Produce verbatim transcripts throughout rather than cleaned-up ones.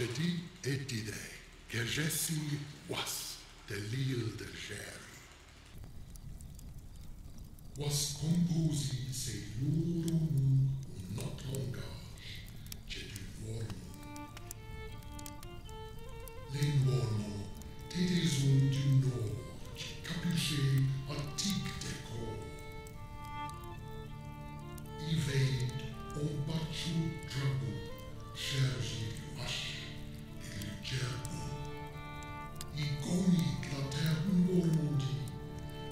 Jeudi et idée que je signe Wace de l'île de Géry. Wace composit ses lourds mots en notre langage, c'est du Mormon. Les Mormons étaient des hommes du Nord qui capuchaient un tic décor. Ils veillent en partout dragon, chargés du hache. Iconique la terre Normandie,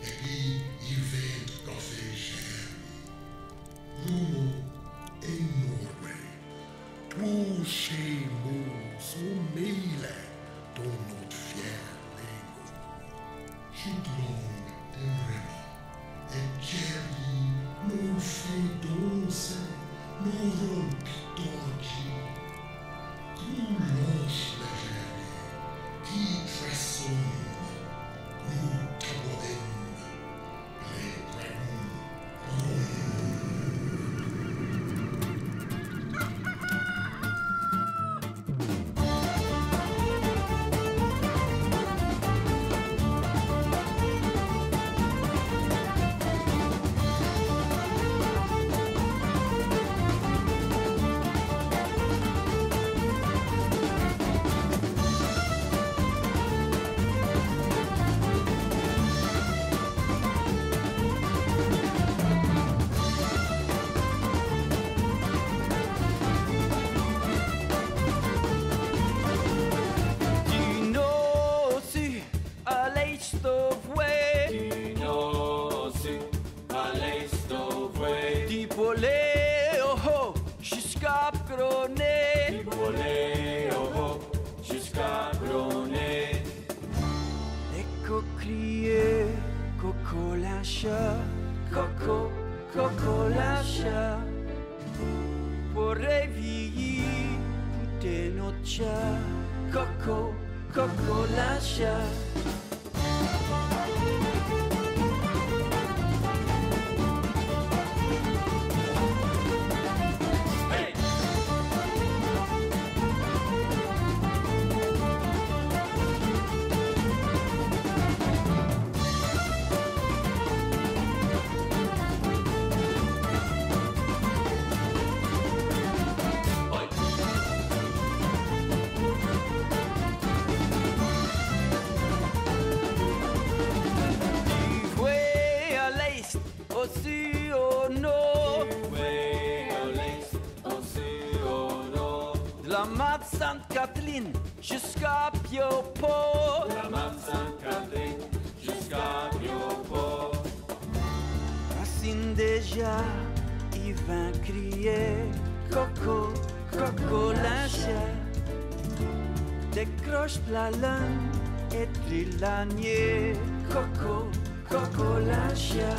et puis il vint café Géry, Romo et Norway, tous ces mots sont mêlés dans notre fière langue. Chouclon de Réma et Géry nous fait danser, nous rompit nous lâche la Géry, qui tressonne, nous tabodine, les coquelier, cocolîncheux, coco, cocolîncheux, pour réveiller toutes nos chœurs, coco, cocolîncheux. Sainte-Catherine jusqu'à Piopo, la map Sainte-Catherine jusqu'à Piopo. Racine déjà, il vint crier coco, cocolîncheux. Décroche la langue et trilanier coco, cocolîncheux.